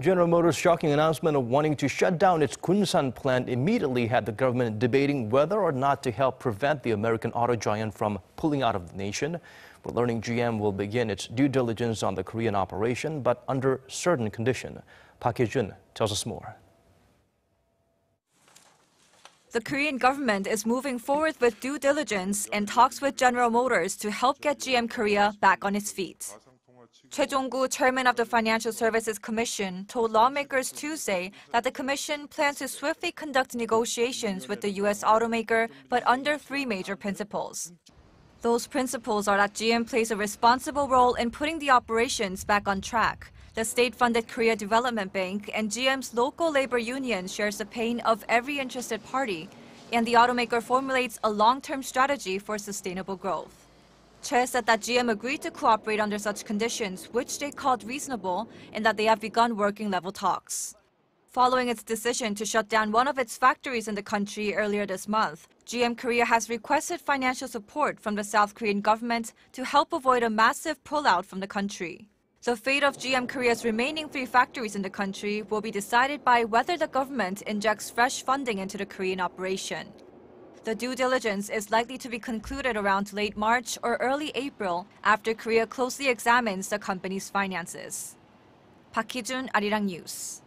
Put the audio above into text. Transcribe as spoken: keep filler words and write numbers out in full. General Motors' shocking announcement of wanting to shut down its Gunsan plant immediately had the government debating whether or not to help prevent the American auto giant from pulling out of the nation. We're learning G M will begin its due diligence on the Korean operation, but under certain conditions. Park Hee-jun tells us more. The Korean government is moving forward with due diligence and talks with General Motors to help get G M Korea back on its feet. Choi Jong-ku, chairman of the Financial Services Commission, told lawmakers Tuesday that the commission plans to swiftly conduct negotiations with the U S automaker, but under three major principles. Those principles are that G M plays a responsible role in putting the operations back on track. The state-funded Korea Development Bank and G M's local labor union shares the pain of every interested party, and the automaker formulates a long-term strategy for sustainable growth. Choi said that G M agreed to cooperate under such conditions, which they called reasonable, and that they have begun working-level talks. Following its decision to shut down one of its factories in the country earlier this month, G M Korea has requested financial support from the South Korean government to help avoid a massive pullout from the country. The fate of G M Korea's remaining three factories in the country will be decided by whether the government injects fresh funding into the Korean operation. The due diligence is likely to be concluded around late March or early April, after Korea closely examines the company's finances. Park Hee-jun, Arirang News.